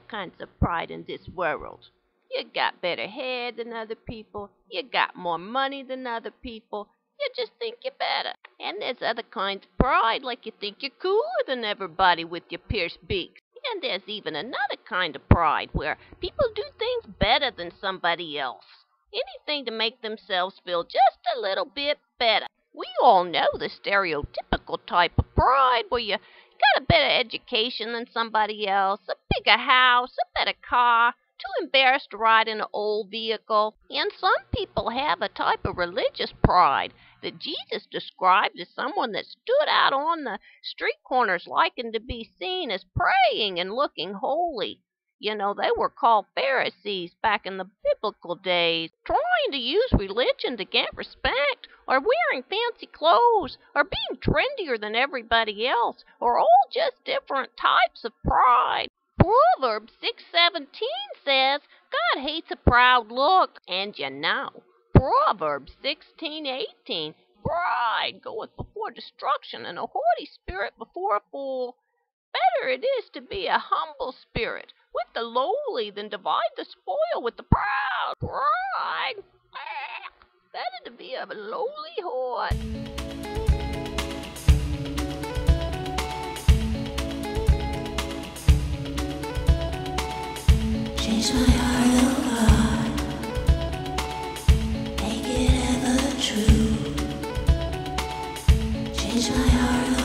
all kinds of pride in this world. You got better hair than other people. You got more money than other people. You just think you're better. And there's other kinds of pride, like you think you're cooler than everybody with your pierced beaks. And there's even another kind of pride where people do things better than somebody else. Anything to make themselves feel just a little bit better. We all know the stereotypical type of pride where you got a better education than somebody else, a bigger house, a better car, too embarrassed to ride in an old vehicle. And some people have a type of religious pride that Jesus described as someone that stood out on the street corners liking to be seen as praying and looking holy. You know, they were called Pharisees back in the biblical days, trying to use religion to get respect, or wearing fancy clothes, or being trendier than everybody else, or all just different types of pride. Proverbs 6:17 says, God hates a proud look. And you know, Proverbs 16:18, pride goeth before destruction, and a haughty spirit before a fall. Better it is to be a humble spirit with the lowly than divide the spoil with the proud. Pride, better to be a lowly whore. Change my heart, oh God, make it ever true. Change my heart, oh God.